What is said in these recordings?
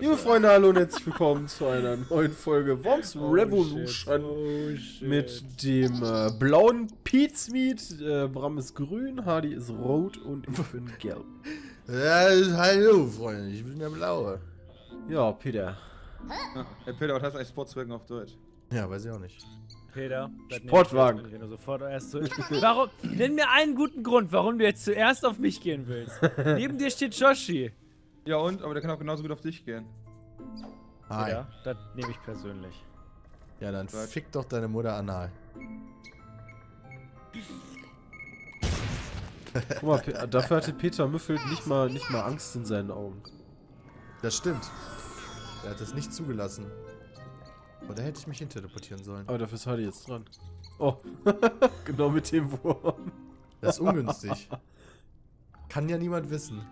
Liebe Freunde, hallo und herzlich willkommen zu einer neuen Folge Worms Revolution mit dem blauen Pietsmiet. Bram ist grün, Hardy ist rot und ich bin gelb. Ja, hallo Freunde, ich bin der blaue. Ja, Peter. Ja, Peter, was heißt eigentlich Sportswagen auf Deutsch? Ja, weiß ich auch nicht. Peter, Sportwagen. Wenn du sofort erst zu... Warum? Nenn mir einen guten Grund, warum du jetzt zuerst auf mich gehen willst. Neben dir steht Joshi. Ja und? Aber der kann auch genauso gut auf dich gehen. Hi. Ja, das nehme ich persönlich. Ja, dann fick doch deine Mutter anal. Guck mal, dafür hatte Peter Müffelt nicht mal Angst in seinen Augen. Das stimmt. Er hat es nicht zugelassen. Aber da hätte ich mich hinterteleportieren sollen. Aber dafür ist Hardy jetzt dran. Oh, genau mit dem Wurm. Das ist ungünstig. Kann ja niemand wissen.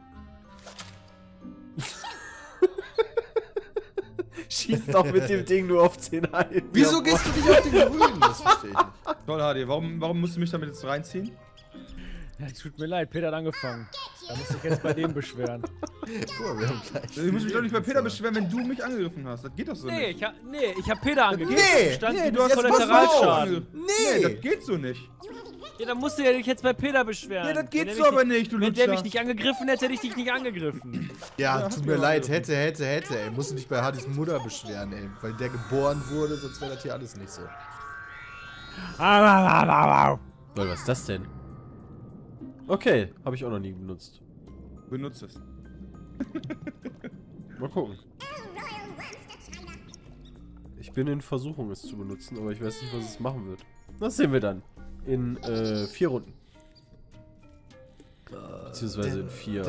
Schießt doch mit dem Ding nur auf 10 ein. Wieso gehst du nicht auf den Grünen? Das verstehe ich nicht. Toll, Hardy, warum musst du mich damit jetzt reinziehen? Ja, tut mir leid, Peter hat angefangen. Da muss ich jetzt bei dem beschweren. Cool, wir haben gleich. Ich muss mich doch nicht bei Peter beschweren, wenn du mich angegriffen hast. Das geht doch so nicht. Ich hab Peter angegriffen. Nee, du hast Kollateralschaden. Nee, das geht so nicht. Ja, dann musst du ja dich jetzt bei Peter beschweren. Ja, das geht so aber nicht, du Lutscher. Wenn der mich nicht angegriffen hätte, hätte ich dich nicht angegriffen. Ja, tut mir leid, hätte, ey. Musst du dich bei Hardys Mutter beschweren, ey. Weil der geboren wurde, sonst wäre das hier alles nicht so. Lol, was ist das denn? Okay, habe ich auch noch nie benutzt. Benutzt es. Mal gucken. Ich bin in Versuchung, es zu benutzen, aber ich weiß nicht, was es machen wird. Das sehen wir dann. In 4 Runden. Beziehungsweise in 4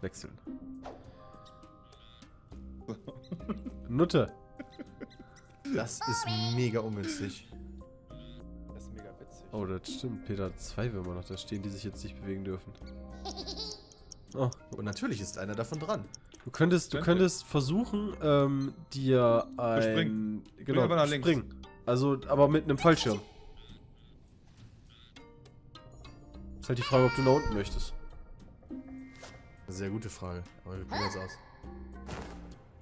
Wechseln. Nutte. Das ist mega ungünstig. Das ist mega witzig. Oh, das stimmt. Peter hat 2 Würmer noch da stehen, die sich jetzt nicht bewegen dürfen. Oh. Und natürlich ist einer davon dran. Du könntest versuchen, dir ein... Springen. Genau, springen. Also, aber mit einem Fallschirm. Ist halt die Frage, ob du nach unten möchtest. Sehr gute Frage, aber wir probieren es aus.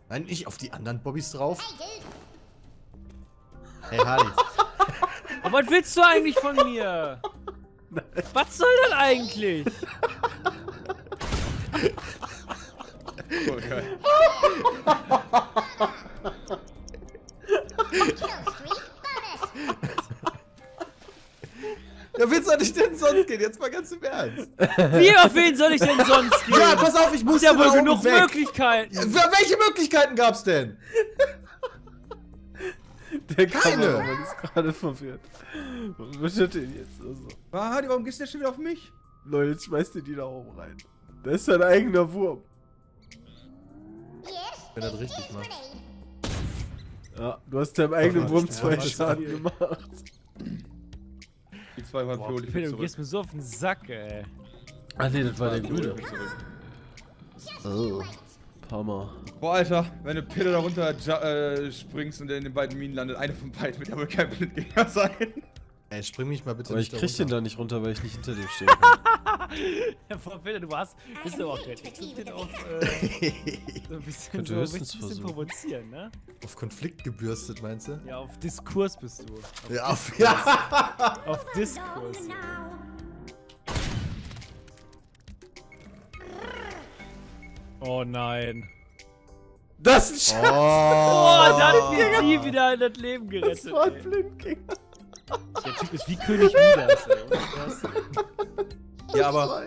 Nein, nicht auf die anderen Bobbys drauf. Hey, Hardy. Aber was willst du eigentlich von mir? Nein. Was soll das eigentlich? Oh, geil. Ja, wen soll ich denn sonst gehen? Jetzt mal ganz im Ernst. Wie, auf wen soll ich denn sonst gehen? Ja, pass auf, ich muss ja wohl genug Möglichkeiten. Ja, welche Möglichkeiten gab's denn? Der Kameramann ist gerade verwirrt. Was wird denn jetzt? Also. Hardy, warum gehst du denn schon wieder auf mich? Leute, jetzt schmeißt ihr die da oben rein. Das ist dein eigener Wurm. Wenn das richtig macht. Ja, du hast deinem eigenen Wurm 2 Schaden gemacht. Die 2 waren für Peter, du gehst mir so auf den Sack, ey. Ah ne, das war der Gute. Oh. Palmer. Boah, Alter, wenn du Peter da runter springst und der in den beiden Minen landet, eine von beiden wird aber kein Blindgänger sein. Ey, spring mich mal bitte aber nicht. Aber ich krieg den da nicht runter, weil ich nicht hinter dem stehen kann. Ja, Frau Peter, du bist aber auch kreativ. Du bist auf so ein bisschen, so, bisschen provozieren, ne? Auf Konflikt gebürstet, meinst du? Ja, auf Diskurs bist du. Auf Diskurs. Oh nein. Das ist ein Schatz! Oh, da hat mir nie wieder in das Leben gerettet. Das war ein Blindgänger. Der Typ ist wie König Midas, ey. Ja, aber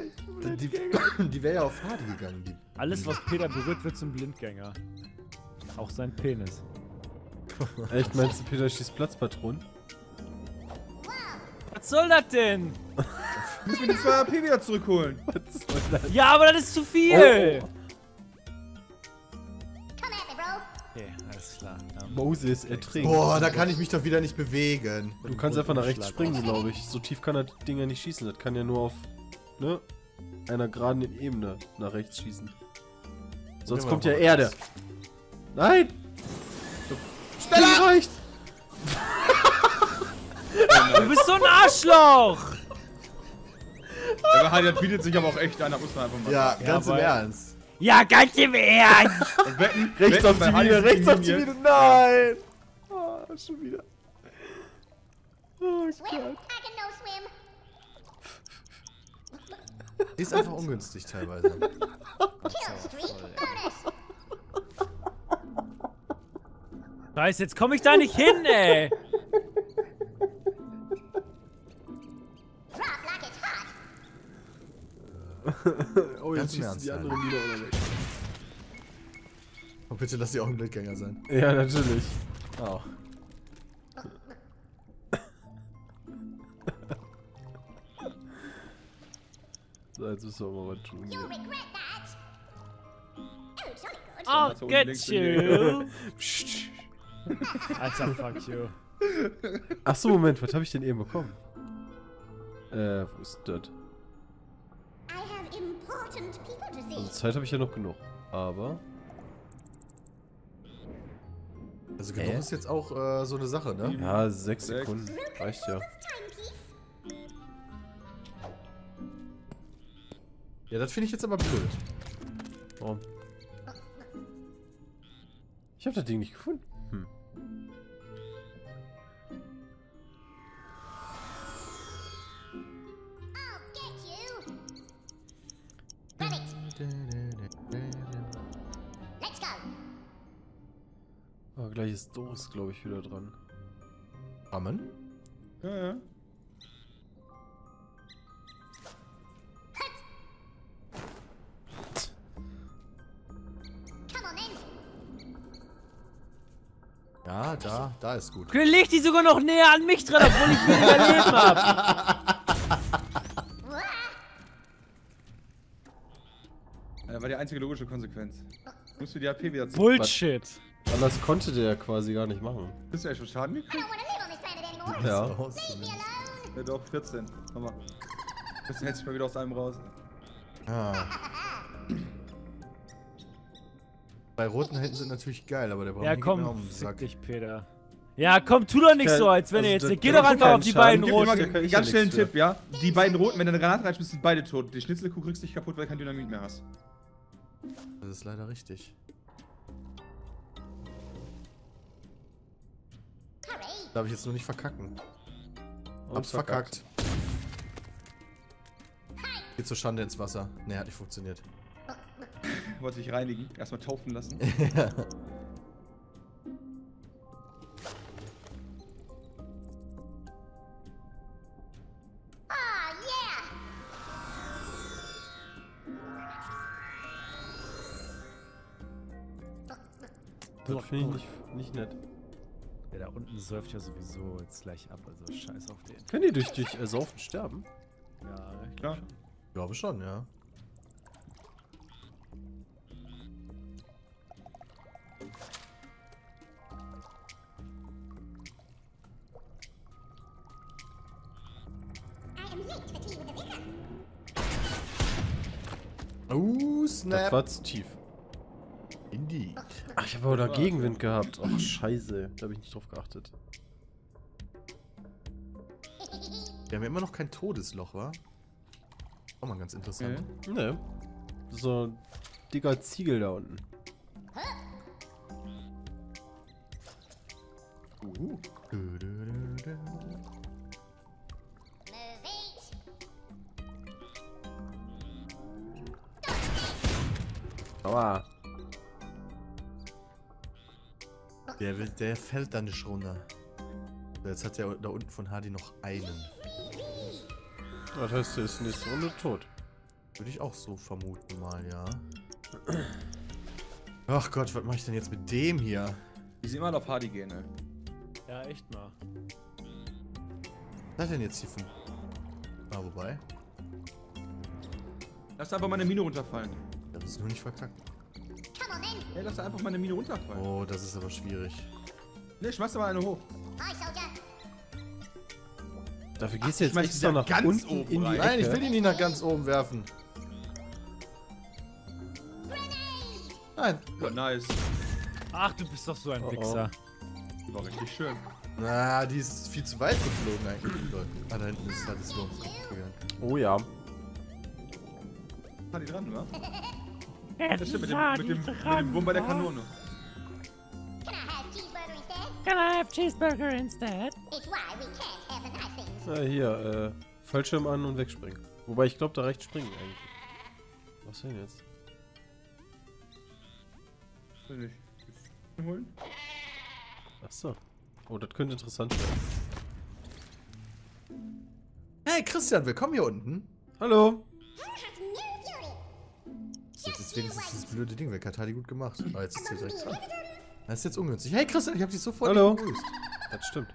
die wäre ja auf Hardy gegangen. Alles, was Peter berührt, wird zum Blindgänger. Auch sein Penis. Echt, meinst du, Peter schießt Platzpatronen? Was soll das denn? Ich muss mir die 2 AP wieder zurückholen. Was soll das? Ja, aber das ist zu viel! Oh. Okay, alles klar. Moses ertrinkt. Boah, da kann ich mich doch wieder nicht bewegen. Du kannst einfach nach rechts springen, glaube ich. So tief kann das Ding ja nicht schießen. Das kann ja nur auf, ne, einer geraden Ebene nach rechts schießen. Sonst kommt ja Erde. Nein! Schneller! Reicht! Du bist so ein Arschloch! Der bietet sich aber auch echt an, da muss man einfach mal. Ja, ganz im Ernst. Ja, ganz im Ernst! Rechts auf die Linie, rechts auf die Linie, nein! Oh, schon wieder. Oh Gott. Die ist einfach ungünstig teilweise. Scheiße, jetzt komme ich da nicht hin, ey! Oh, jetzt schießt die anderen wieder oder weg. Oh, bitte lass die auch ein Blindgänger sein. Ja, natürlich. Oh. So, jetzt müssen wir mal was tun. Oh, get you! Psst. Alter, fuck you. Achso, Moment, was habe ich denn eben bekommen? Wo ist das? Also Zeit habe ich ja noch genug, aber... Also genug ist jetzt auch so eine Sache, ne? Ja, 6 Sekunden. Reicht ja. Ja, das finde ich jetzt aber blöd. Warum? Oh. Ich habe das Ding nicht gefunden. Hm. Oh, gleich ist Doris, glaube ich, wieder dran. Amen? Ja, ja. Ja, da ist gut. Dann leg die sogar noch näher an mich dran, obwohl ich nicht überlebt habe. War die einzige logische Konsequenz. Musst du die AP wieder zurück. Bullshit! Anders konnte der ja quasi gar nicht machen. Bist du ja schon Schaden gekriegt? Ja. Ja, doch, 14. Nochmal. Christian hält sich mal wieder aus einem raus. Ah. Bei roten Händen sind natürlich geil, aber der braucht nicht mehr auf den Sack. Ja, komm, fick dich, Peter. Ja, komm, tu doch nicht so, als wenn er jetzt... Geh doch einfach auf die beiden roten. Ganz schnell einen Tipp, ja? Die beiden roten, wenn du eine Granate reinschmeißt, sind beide tot. Die Schnitzelkuh kriegst dich kaputt, weil du kein Dynamit mehr hast. Das ist leider richtig. Darf ich jetzt nur nicht verkacken. Hab's verkackt. Geht zur Schande ins Wasser. Ne, hat nicht funktioniert. Wollte ich reinigen. Erstmal taufen lassen. Ja. Das finde ich nicht nett. Der da unten säuft ja sowieso jetzt gleich ab, also scheiß auf den. Können die durch dich Saufen sterben? Ja, klar. Ich glaube schon, ja. Snap. Das war zu tief. Indeed. Ach, ich habe aber da Gegenwind gehabt. Ach, scheiße. Da habe ich nicht drauf geachtet. Wir haben ja immer noch kein Todesloch, wa? Auch mal ganz interessant. Okay. Ne. So ein dicker Ziegel da unten. Aua. Der fällt dann nicht runter. Jetzt hat er da unten von Hardy noch einen. Das heißt, der ist nächste Runde tot. Würde ich auch so vermuten mal, ja. Ach Gott, was mache ich denn jetzt mit dem hier? Ich sehe mal auf Hardy gehen, ne? Ja, echt mal. Was hat denn jetzt hier von... Ah, wobei. Lass einfach mal eine Mine runterfallen. Das ist nur nicht verkackt. Ey, lass da einfach mal eine Mine runterfallen. Oh, das ist aber schwierig. Ne, schmeiß da mal eine hoch. Dafür gehst du jetzt extra nach ganz unten oben in die Ecke. Nein, ich will ihn nicht nach ganz oben werfen. Nein. Oh, nice. Ach, du bist doch so ein Wichser. Die war richtig schön. Na, die ist viel zu weit geflogen eigentlich. Ah, da hinten ist halt das Worms. Oh ja. Hardy dran, oder? Das stimmt, mit dem Wurm bei der Kanone. Can I have cheeseburger instead? Na hier, Fallschirm an und wegspringen. Wobei ich glaube, da reicht springen eigentlich. Was denn jetzt? Will ich das holen? Achso. Oh, das könnte interessant werden. Hey Christian, willkommen hier unten. Hallo. Deswegen ist dieses blöde Ding weg. Hat Hardy gut gemacht. Ah, jetzt ist sie direkt dran. Das ist jetzt ungünstig. Hey Christian, ich hab dich sofort begrüßt. Das stimmt.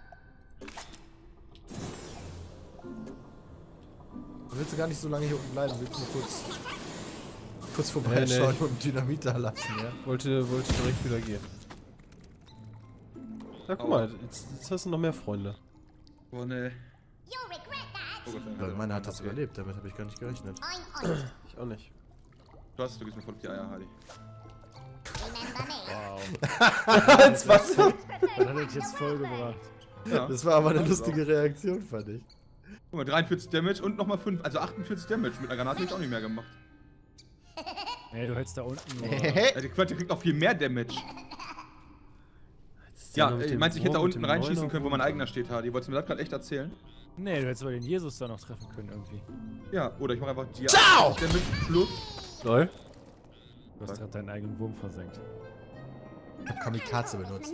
Du willst gar nicht so lange hier unten bleiben. Willst du kurz vorbeischauen und Dynamit da lassen, ja? Wollte direkt wieder gehen. Na guck mal, jetzt hast du noch mehr Freunde. Oh ne. Meiner hat das überlebt, damit habe ich gar nicht gerechnet. Ich auch nicht. Du gehst mir voll auf die Eier, Hardy. Wow. Ins Wasser. Das hat dich jetzt voll gebracht. Ja. Das war aber eine lustige Reaktion, fand ich. Guck mal, 43 Damage und nochmal 5, also 48 Damage. Mit einer Granate hätte ich auch nicht mehr gemacht. Ey, du hältst da unten nur. Ja, der kriegt auch viel mehr Damage. Ja, meinst du, ich hätte da unten reinschießen können, wo mein eigener steht, Hardy? Wolltest du mir das gerade echt erzählen? Nee, du hättest aber den Jesus da noch treffen können irgendwie. Ja, oder ich mache einfach die Damage plus. Lol. Du hast gerade deinen eigenen Wurm versenkt. Ich hab Kamikaze benutzt.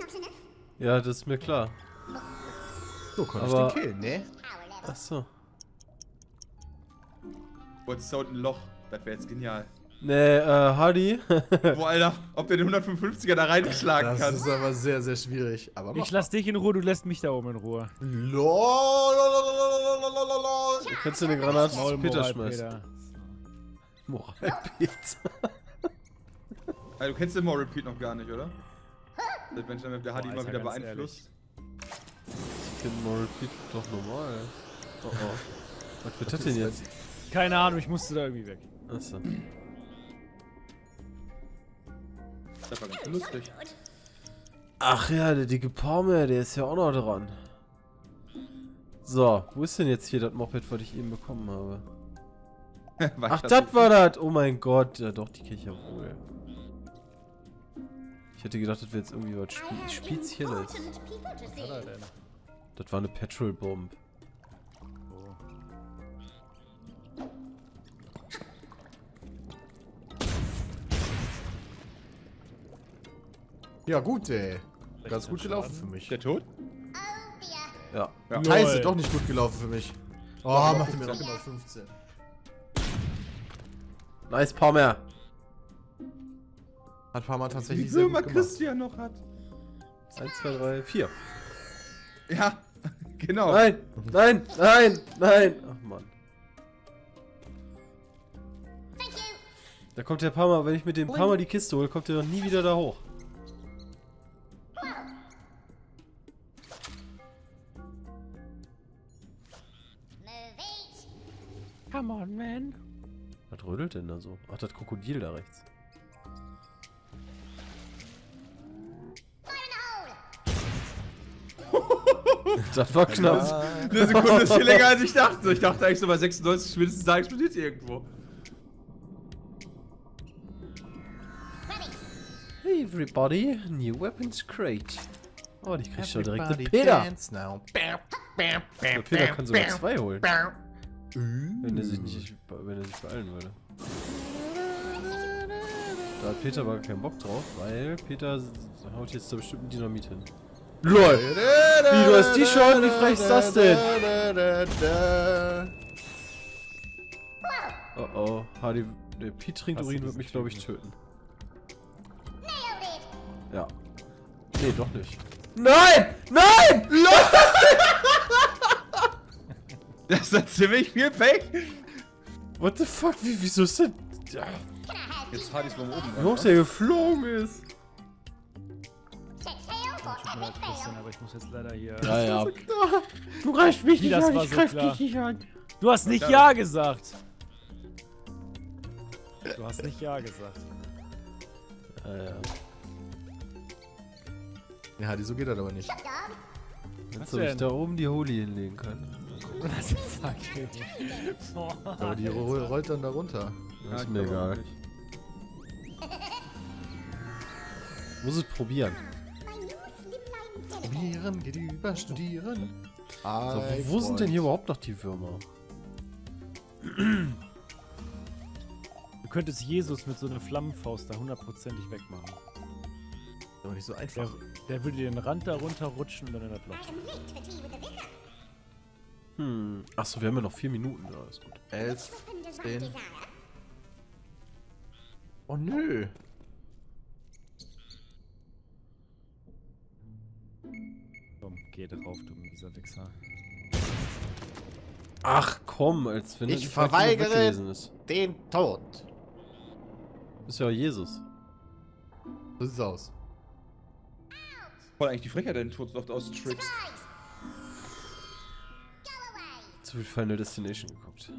Ja, das ist mir klar. So konnte ich den killen, ne? Achso. Oh, jetzt ist da unten ein Loch. Das wäre jetzt genial. Ne, Hardy. Boah, Alter, ob der den 155er da reinschlagen kann. Das ist aber sehr, sehr schwierig. Aber ich lass dich in Ruhe, du lässt mich da oben in Ruhe. Lolololololololololololololololololololololololololololololololololololololololololololololololol. Da kannst du eine Granate auf Peter schmeißen. Moralpete. Also, du kennst den Moralpete noch gar nicht, oder? Das Mensch, der Hardy immer wieder beeinflusst. Ich kenn Moralpete doch normal. Oh oh. Was wird das denn jetzt? Keine Ahnung, ich musste da irgendwie weg. Achso. Das war ganz lustig. Ach ja, der dicke Palmer, der ist ja auch noch dran. So, wo ist denn jetzt hier das Moped, was ich eben bekommen habe? Ach, das war das! Oh mein Gott, ja doch, die kenne ich ja wohl. Ich hätte gedacht, das wäre jetzt irgendwie was Spezielles. Das war eine Petrol-Bomb. Oh. Ja gut, ey. Ganz gut gelaufen für mich. Der Tod? Ja. Scheiße, doch nicht gut gelaufen für mich. Oh, machte mir doch immer 15. Nice, Palmer. Hat Palmer tatsächlich sehr gut gemacht. Wie viel Christian noch hat. 1, 2, 3, 4. Ja, genau. Nein, nein, nein, nein. Ach, Mann. Da kommt der Palmer, wenn ich mit dem Palmer die Kiste hole, kommt der doch nie wieder da hoch. Come on, man. Was rödelt denn da so? Ach, das Krokodil da rechts. Das war knapp. Eine Sekunde ist viel länger als ich dachte. Ich dachte eigentlich so bei 96 mindestens da explodiert irgendwo. Hey everybody, new weapons crate. Oh, ich krieg schon direkt den Peter. Der Peter kann sogar 2 holen. Wenn er sich beeilen würde. Da hat Peter aber keinen Bock drauf, weil Peter haut jetzt da bestimmt einen Dynamit hin. LOL! Wie, du hast die schon? Wie frech ist das denn? Oh oh, Hardy, der Piet trinkt Urin, wird mich glaube ich töten. Ja. Nee, doch nicht. Nein! Nein! Los! Das hat ziemlich viel Pech! What the fuck? Wieso ist das? Ja. Jetzt Hardy ist mal oben. Wie hoch der geflogen ist! Aber ich muss jetzt leider hier. Ja. So du greifst mich nicht an, ich greif dich nicht an. Du hast nicht Ja gesagt! Du hast nicht Ja gesagt. Ja, Hardy, so geht das aber nicht. Jetzt soll ich da oben die Holi hinlegen können. Was ist das? Aber die rollt dann da runter. Ja, ist mir egal. muss es probieren. Probieren, geht über, studieren. So, wo sind denn hier überhaupt noch die Würmer? Du könntest Jesus mit so einer Flammenfaust da hundertprozentig wegmachen. Doch nicht so einfach. Der würde den Rand da runterrutschen und dann in das Loch. Achso, wir haben ja noch 4 Minuten. Ja, ist gut. 11, 10. Oh nö. Komm, geh drauf, du mieser Wichser. Ach komm, als wenn ich verweigere den Tod. Ist ja Jesus. So sieht's aus. Voll eigentlich die Frechheit, den Tod oft austrickst. Zu viel Final Destination geguckt.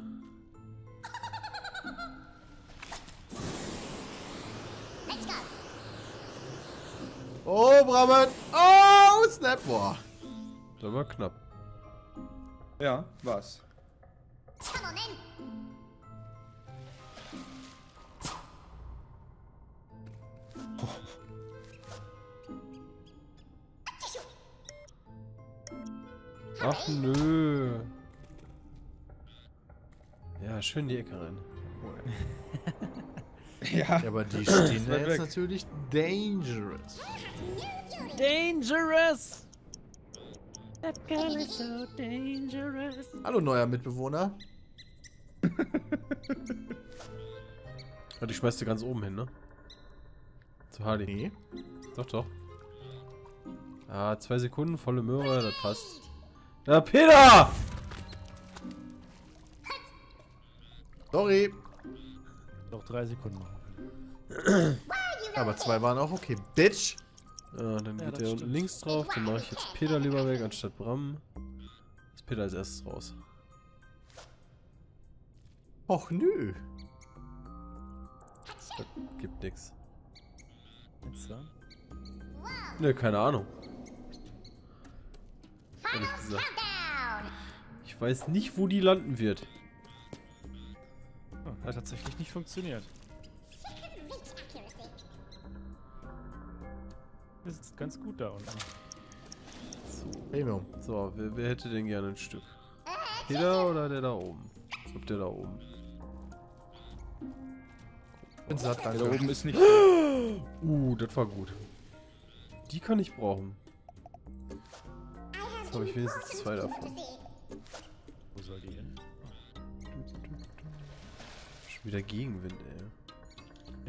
Oh, Bram! Oh, Snap! Boah! Das war knapp. Ja, was? Oh. Ach nö! Ja, schön die Ecke rein. Ja. Ja, aber die stehen ja jetzt natürlich dangerous. Dangerous! That girl is so dangerous. Hallo, neuer Mitbewohner. Ich schmeiß dir ganz oben hin, ne? Zu Hardy. Nee. Doch, doch. Ah, 2 Sekunden, volle Möhre, das passt. Na, Peter! Sorry. Noch 3 Sekunden. Aber 2 waren auch okay. Bitch! Ja, dann geht der unten links drauf. Dann mache ich jetzt Peter lieber weg anstatt Bram. Ist Peter als erstes raus. Och nö. Das gibt nix. Jetzt dann? Ne, keine Ahnung. Ehrlich gesagt. Ich weiß nicht, wo die landen wird. Hat tatsächlich nicht funktioniert. Das ist ganz gut da unten. So, so wer hätte denn gerne ein Stück? Peter oder der da oben? Ich glaube, der da oben. Der da oben ist nicht. Das war gut. Die kann ich brauchen. Jetzt habe ich wenigstens 2 davon. Wo soll die hin? Wieder Gegenwind, ey.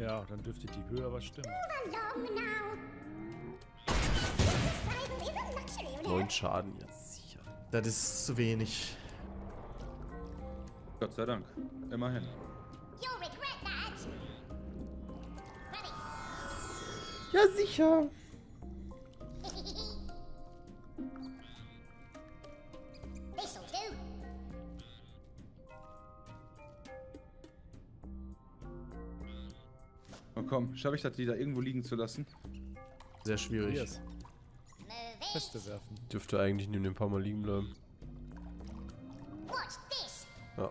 Ja, dann dürfte die Höhe aber stimmen. 9 Schaden jetzt sicher. Das ist zu wenig. Gott sei Dank. Immerhin. Ja, sicher. Komm, schaffe ich das, die da irgendwo liegen zu lassen? Sehr schwierig. Yes. Feste werfen. Dürfte eigentlich neben dem Palmer liegen bleiben. Ja.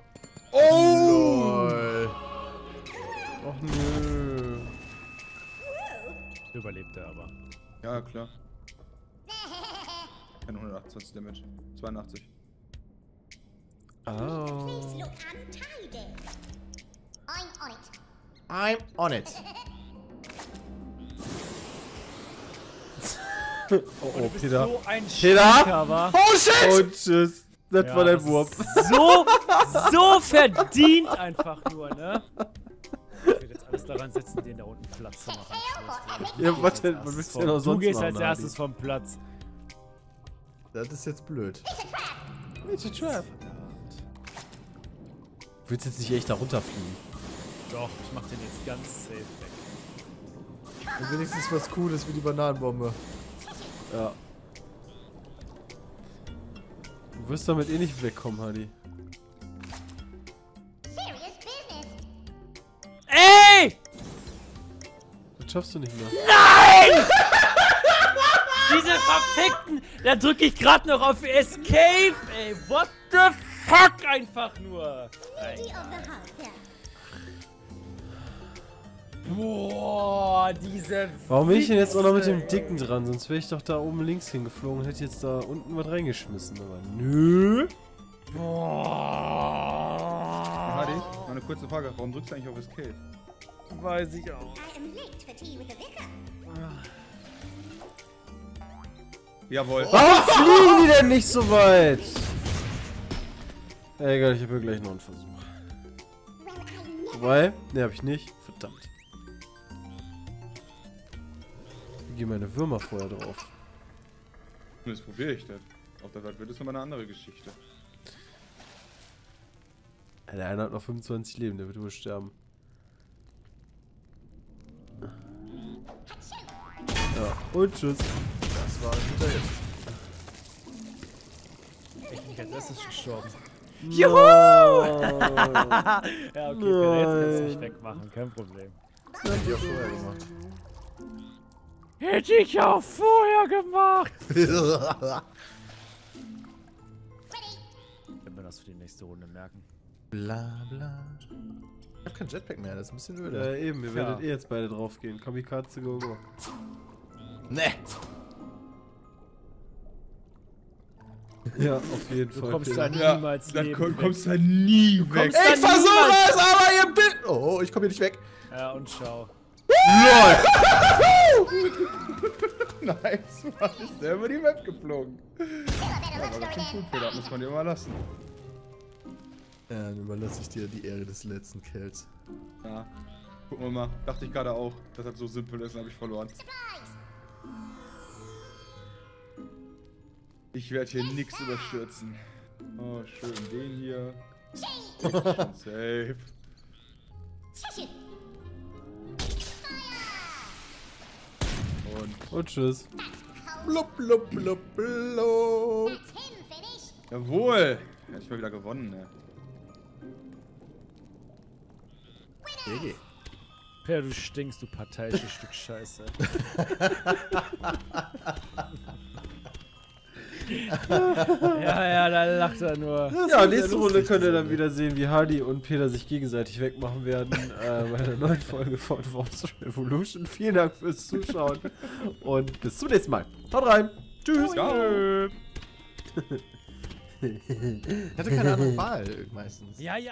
Oh! Lol. Och nö. Überlebt er aber. Ja, klar. 128 Damage. 82. Ah. I'm on it. Oh, oh, Peter. So ein Peter? Oh shit! Und tschüss. Das war dein Wurf. So verdient einfach nur, ne? Ich will jetzt alles daran setzen, den da unten Platz zu machen. Ja, warte, man müsste ja noch sonst machen. Du gehst als erstes vom Platz. Das ist jetzt blöd. It's a trap. Du willst jetzt nicht echt da runterfliegen. Doch, ich mach den jetzt ganz safe weg. Und wenigstens was Cooles wie die Bananenbombe. Ja. Du wirst damit eh nicht wegkommen, Hardy. Ey! Das schaffst du nicht mehr. Nein! Diese verfickten... Da drücke ich gerade noch auf Escape, ey. What the fuck einfach nur. Boah, diese... Warum bin ich denn jetzt auch noch mit dem Dicken dran? Sonst wäre ich doch da oben links hingeflogen und hätte jetzt da unten was reingeschmissen. Aber nö. Boah. Hardy, noch eine kurze Frage. Warum drückst du eigentlich auf Escape? Weiß ich auch. Jawohl. Warum fliegen die denn nicht so weit? Egal, ich habe ja gleich noch einen Versuch. Wobei, ne, habe ich nicht. Verdammt. Ich gehe meine Würmer vorher drauf. Das probiere ich das. Auf der Welt wird es nochmal eine andere Geschichte. Der eine hat noch 25 Leben, der wird wohl sterben. Ja, und tschüss. Das war ein guter Hit. Ich bin als erstes gestorben. Juhu! Ja, okay, jetzt nicht wegmachen, kein Problem. Hätte ich auch vorher gemacht. Hätte ich auch vorher gemacht! Wenn wir das für die nächste Runde merken. Bla bla. Ich hab kein Jetpack mehr, das ist ein bisschen öde. Ja, eben, ihr werdet eh jetzt beide drauf gehen. Kamikaze, go go. Ne! Ja, auf jeden Fall. Du kommst da niemals weg. Du kommst da nie weg. Ich versuche es, aber ihr bitte. Oh, ich komme hier nicht weg. Ja, und schau. LOL! Nice, Mann. Ist der über die Map geflogen. Aber das klingt gut, Peter. Muss man dir überlassen. Ja, dann überlasse ich dir die Ehre des letzten Kills. Ja. Gucken wir mal. Dachte ich gerade auch, dass das so simpel ist, dann habe ich verloren. Ich werde hier nichts überstürzen. Oh, schön den hier. Safe. Und tschüss. Blub, blub, blub, blub. Jawohl. Hätte ich mal wieder gewonnen, ne? Hey. Per, du stinkst, du parteiisches Stück Scheiße. Ja, ja, da lacht er nur. Das ja, nächste Runde könnt ihr dann wieder sehen, wie Hardy und Peter sich gegenseitig wegmachen werden bei der neuen Folge von Worms Revolution. Vielen Dank fürs Zuschauen und bis zum nächsten Mal. Haut rein. Tschüss. Ich hatte keine andere Wahl meistens. Ja, ja.